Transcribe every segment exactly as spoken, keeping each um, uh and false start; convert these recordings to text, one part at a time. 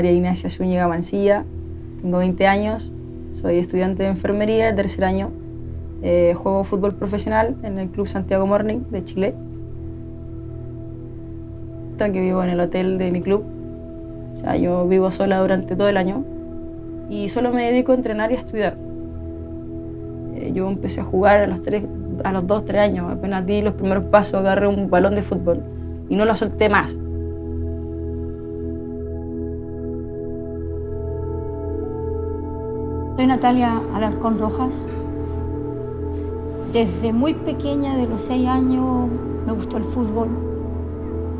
María Ignacia Zúñiga Mancilla, tengo veinte años, soy estudiante de enfermería de tercer año, eh, juego fútbol profesional en el club Santiago Morning de Chile, que vivo en el hotel de mi club, o sea, yo vivo sola durante todo el año y solo me dedico a entrenar y a estudiar. Eh, yo empecé a jugar a los tres, a los dos, tres años, apenas di los primeros pasos, agarré un balón de fútbol y no lo solté más. Soy Natalia Alarcón Rojas. Desde muy pequeña, de los seis años, me gustó el fútbol.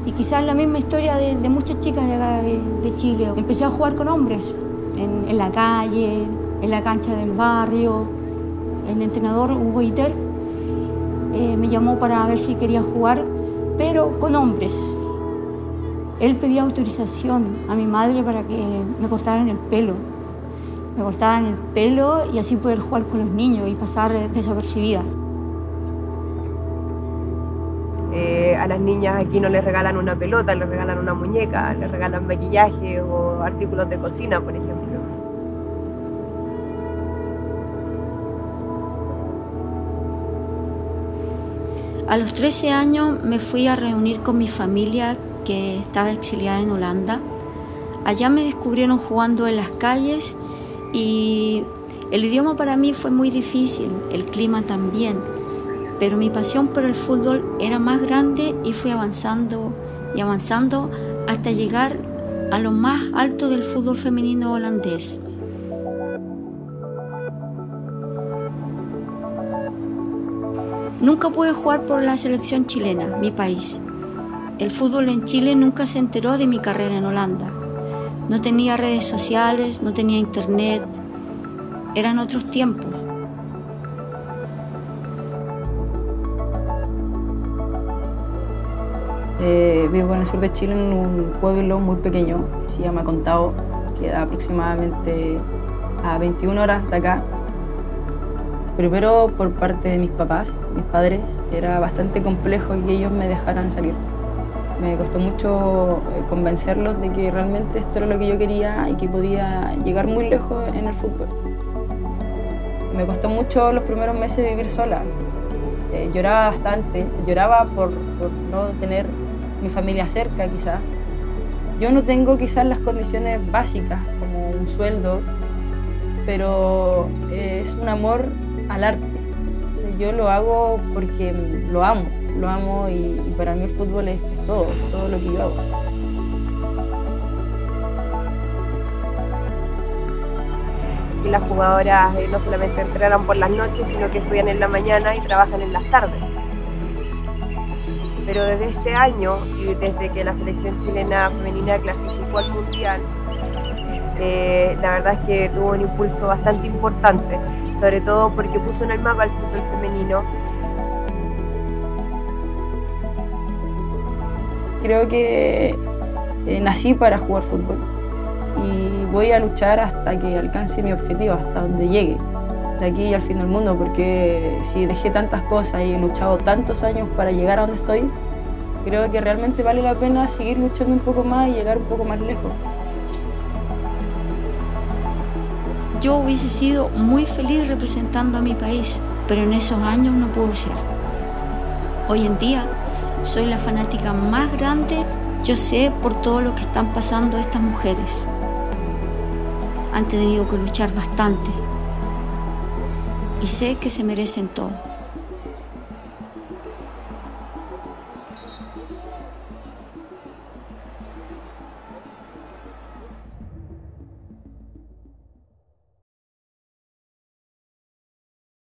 Y quizás la misma historia de, de muchas chicas de acá de, de Chile. Empecé a jugar con hombres, en, en la calle, en la cancha del barrio. El entrenador, Hugo Ydeter, eh, me llamó para ver si quería jugar, pero con hombres. Él pedía autorización a mi madre para que me cortaran el pelo. Me cortaban el pelo y así poder jugar con los niños y pasar desapercibida. Eh, a las niñas aquí no les regalan una pelota, les regalan una muñeca, les regalan maquillaje o artículos de cocina, por ejemplo. A los trece años me fui a reunir con mi familia que estaba exiliada en Holanda. Allá me descubrieron jugando en las calles. Y el idioma para mí fue muy difícil, el clima también, pero mi pasión por el fútbol era más grande y fui avanzando y avanzando hasta llegar a lo más alto del fútbol femenino holandés. Nunca pude jugar por la selección chilena, mi país. El fútbol en Chile nunca se enteró de mi carrera en Holanda. No tenía redes sociales, no tenía internet, eran otros tiempos. Eh, vivo en el sur de Chile, en un pueblo muy pequeño que se llama Contao, queda aproximadamente a veintiuna horas de acá. Primero por parte de mis papás, mis padres, era bastante complejo que ellos me dejaran salir. Me costó mucho convencerlos de que realmente esto era lo que yo quería y que podía llegar muy lejos en el fútbol. Me costó mucho los primeros meses vivir sola. Eh, lloraba bastante, lloraba por, por no tener mi familia cerca, quizás. Yo no tengo quizás las condiciones básicas, como un sueldo, pero es un amor al arte. O sea, yo lo hago porque lo amo. Lo amo y, y para mí el fútbol es, es todo, todo lo que yo hago. Y las jugadoras eh, no solamente entrenan por las noches, sino que estudian en la mañana y trabajan en las tardes. Pero desde este año y desde que la selección chilena femenina clasificó al Mundial, eh, la verdad es que tuvo un impulso bastante importante, sobre todo porque puso en el mapa el fútbol femenino. Creo que eh, nací para jugar fútbol y voy a luchar hasta que alcance mi objetivo, hasta donde llegue, de aquí al fin del mundo, porque si dejé tantas cosas y he luchado tantos años para llegar a donde estoy, creo que realmente vale la pena seguir luchando un poco más y llegar un poco más lejos. Yo hubiese sido muy feliz representando a mi país, pero en esos años no pudo ser. Hoy en día, soy la fanática más grande, yo sé por todo lo que están pasando estas mujeres. Han tenido que luchar bastante y sé que se merecen todo.